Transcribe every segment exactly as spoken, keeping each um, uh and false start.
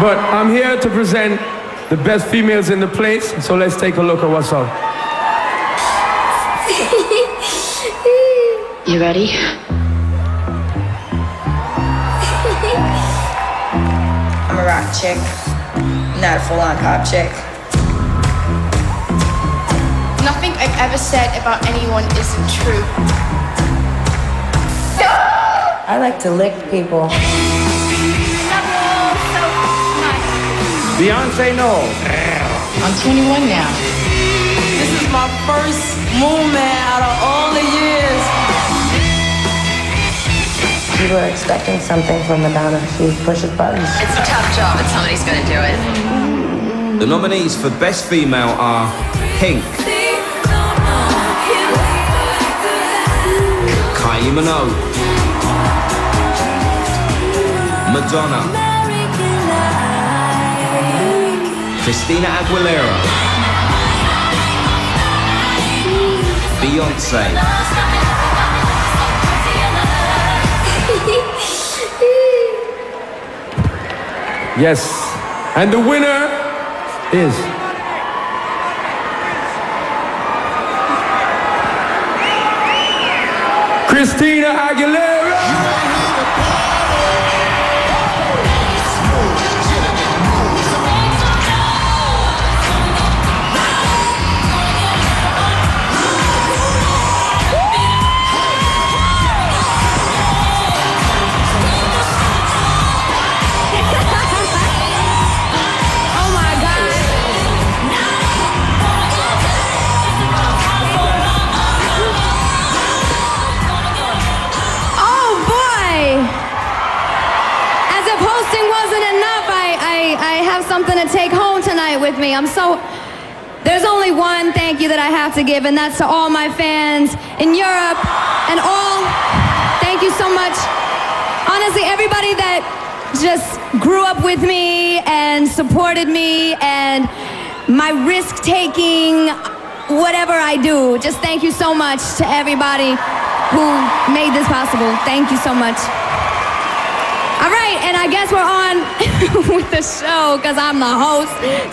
But I'm here to present the best females in the place, so let's take a look at what's up. You ready? I'm a rock chick, not a full-on pop chick. Nothing I've ever said about anyone isn't true. I like to lick people. Beyoncé, no. I'm twenty-one now. This is my first movement out of all the years. People are expecting something from Madonna. She pushes buttons. It's a tough job, but somebody's gonna do it. The nominees for Best Female are Pink, Kylie Minogue, Madonna, Christina Aguilera, Beyoncé, yes, and the winner is Christina Aguilera. Something to take home tonight with me. I'm so, there's only one thank you that I have to give, and that's to all my fans in Europe and all. Thank you so much. Honestly, everybody that just grew up with me and supported me and my risk-taking, whatever I do, just thank you so much to everybody who made this possible. Thank you so much. All right, and I guess we're on with the show because I'm the host.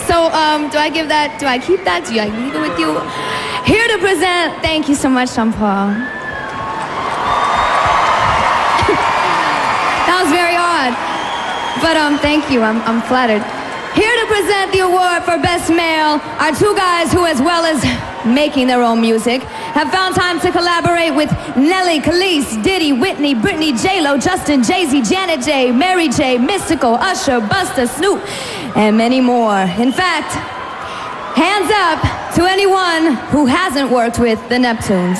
So um, do I give that, do I keep that? Do I leave it with you? Here to present, thank you so much, Jean-Paul. That was very odd. But um, thank you, I'm, I'm flattered. Here to present the award for Best Male are two guys who, as well as making their own music, have found time to collaborate with Nelly, Kelis, Diddy, Whitney, Britney, JLo, Justin, Jay-Z, Janet J, Mary J, Mystical, Usher, Busta, Snoop, and many more. In fact, hands up to anyone who hasn't worked with the Neptunes.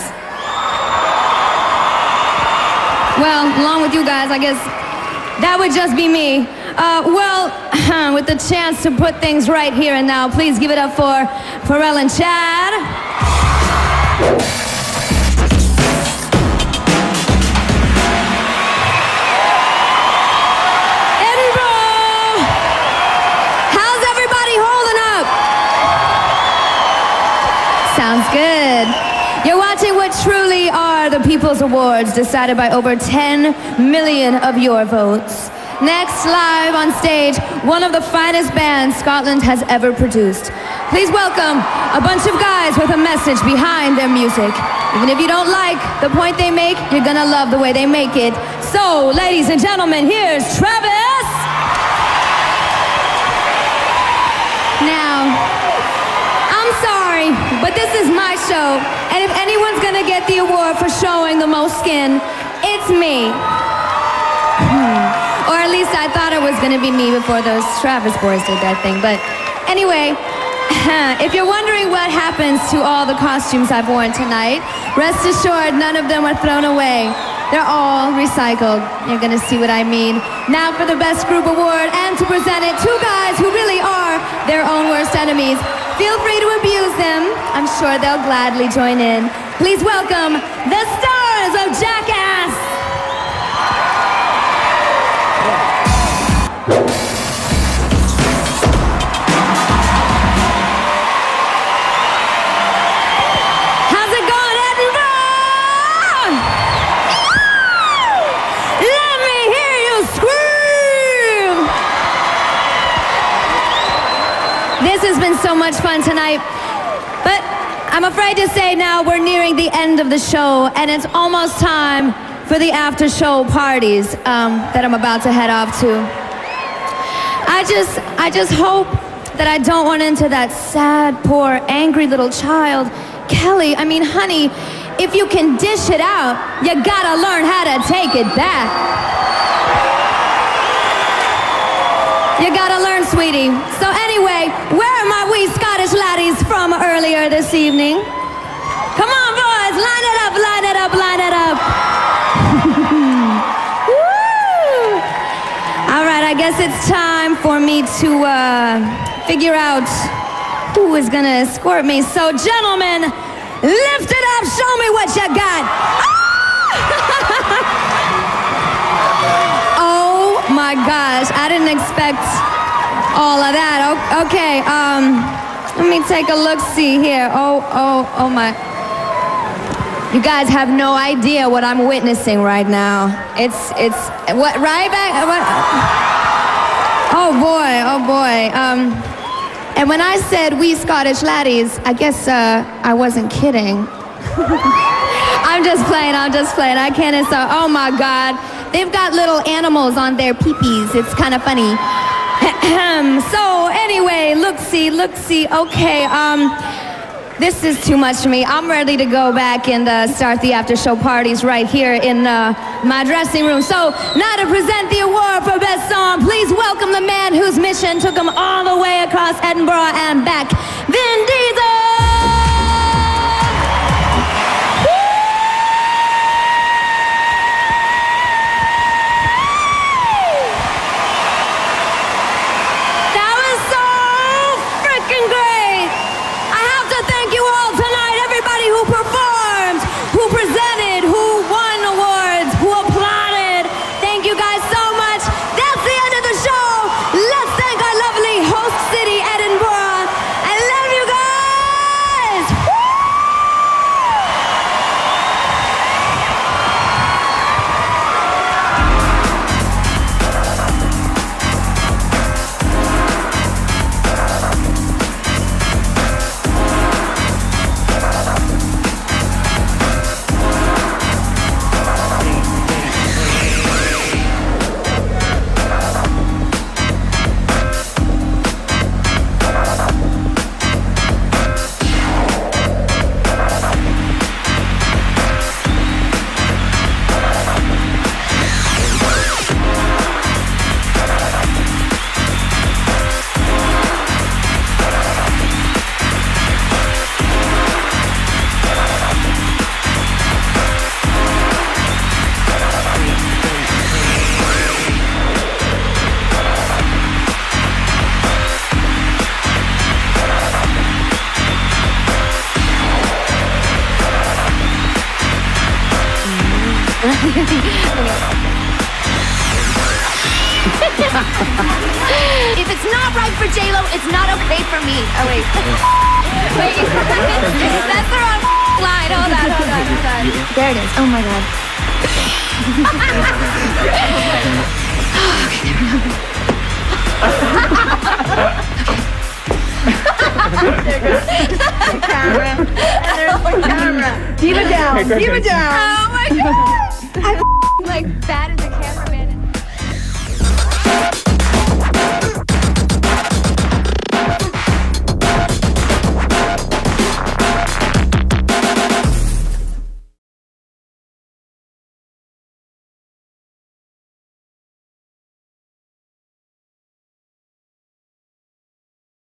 Well, along with you guys, I guess that would just be me. Uh, well, with the chance to put things right here and now, please give it up for Perel and Chad. Edinburgh! How's everybody holding up? Sounds good. You're watching what truly are the People's Awards, decided by over ten million of your votes. Next, live on stage, one of the finest bands Scotland has ever produced. Please welcome a bunch of guys with a message behind their music. Even if you don't like the point they make, you're gonna love the way they make it. So, ladies and gentlemen, here's Travis! Now, I'm sorry, but this is my show, and if anyone's gonna get the award for showing the most skin, it's me. Hmm. Or at least I thought it was gonna be me before those Travis boys did that thing, but anyway, if you're wondering what happens to all the costumes I've worn tonight, rest assured none of them were thrown away. They're all recycled. You're gonna see what I mean. Now for the Best Group Award, and to present it, two guys who really are their own worst enemies. Feel free to abuse them. I'm sure they'll gladly join in. Please welcome the stars of Jackass! much fun tonight. But I'm afraid to say now we're nearing the end of the show, and it's almost time for the after show parties um, that I'm about to head off to. I just, I just hope that I don't run into that sad, poor, angry little child. Kelly, I mean, honey, if you can dish it out, you gotta learn how to take it back. You gotta learn, sweetie. So anyway, where are my wee Scottish laddies from earlier this evening? Come on, boys, line it up, line it up, line it up. Woo! All right, I guess it's time for me to uh, figure out who is gonna escort me. So, gentlemen, lift it up, show me what you got. Oh, oh my gosh, I didn't expect all of that. O okay, um, let me take a look-see here. Oh, oh, oh my. You guys have no idea what I'm witnessing right now. It's, it's, what, right back? What? Oh boy, oh boy. Um, And when I said we Scottish laddies, I guess uh, I wasn't kidding. I'm just playing, I'm just playing. I can't insult. Oh my God. They've got little animals on their peepees. It's kind of funny. So anyway, look-see, look-see. Okay, um, this is too much for me. I'm ready to go back and uh, start the after show parties right here in uh, my dressing room. So now to present the award for best song, please welcome the man whose mission took him all the way across Edinburgh and back, Vin Diesel! If it's not right for JLo, it's not okay for me. Oh wait, wait, that's the wrong line. Hold on, hold on, hold on. There it is. Oh my God. Okay. There camera. And there's the camera. Diva down. Diva down. Oh my God. I'm like bad as a cat.